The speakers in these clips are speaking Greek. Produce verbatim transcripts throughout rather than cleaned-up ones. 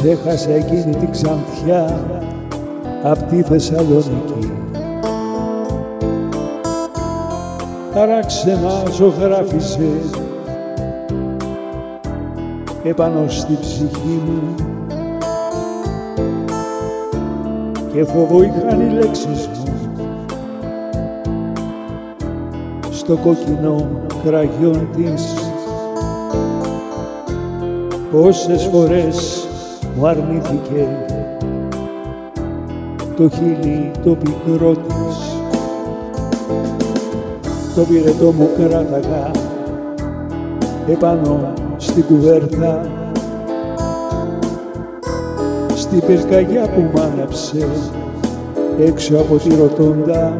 ξέχασα εκείνη την ξανθιά απ' τη Θεσσαλονίκη. Παράξενα ζωγράφισε επάνω στη ψυχή μου και φόβο είχαν οι λέξεις μου στο κόκκινο κραγιόν της. Πόσες φορές μου αρνήθηκε το χείλι το πικρό της. Το πυρετό μου κράταγα επάνω στην κουβέρτα, στην πυρκαγιά που μ' άναψε έξω από τη Ροτόντα,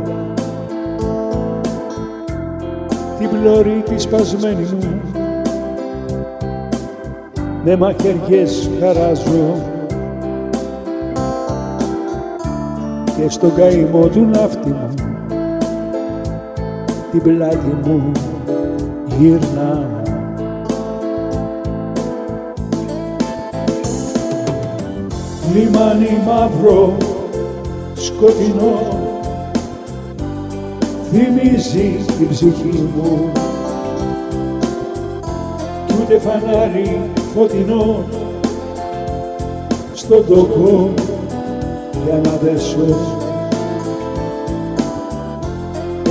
την πλώρη τη σπασμένη μου με μαχαιριές χαράζω και στον καημό του ναύτη μου την πλάτη μου γυρνά. Λιμάνι μαύρο, σκοτεινό, θυμίζει την ψυχή μου κι ούτε φανάρι φωτεινό στον τόκο για να δέσω.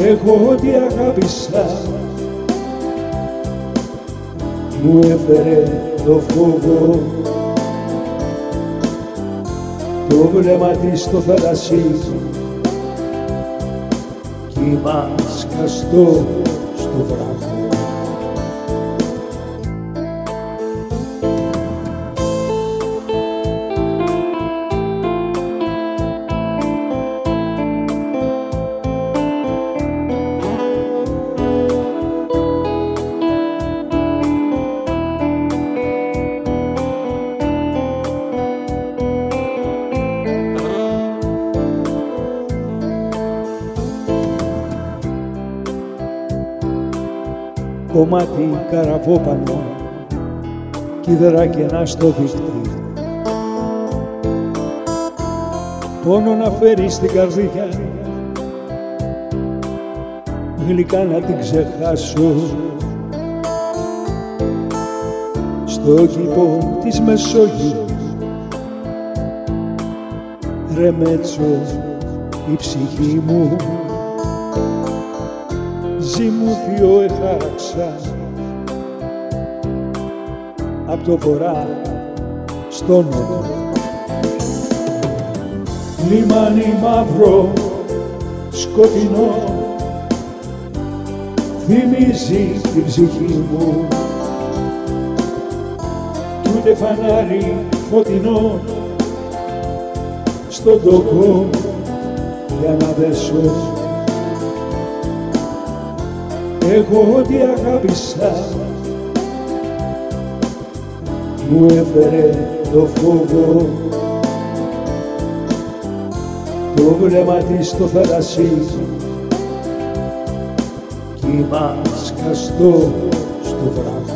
Έχω ό,τι αγάπησα, μου έφερε το φόβο. Το βλέμμα της στο θαλασσί, κύμα σκαστό στο βράχο. Κομμάτι καραβόπανο, κύδρα κενά στο δίχτυ. Πόνο να φέρει στην καρδιά, γλυκά να την ξεχάσω. Στο κήπο της Μεσόγειου, ρεμέτσο η ψυχή μου. Ζυμούθιο εχάραξα απ' το βορρά στον νότο. Λιμάνι μαύρο, σκοτεινό, θυμίζει την ψυχή μου κι ούτε φανάρι φωτεινό στον τόκο για να δέσω. Έχω ό,τι αγάπησα, μου έφερε το φόβο. Το βλέμμα της στο θαλασσί, κύμα σκαστό στο βράχο.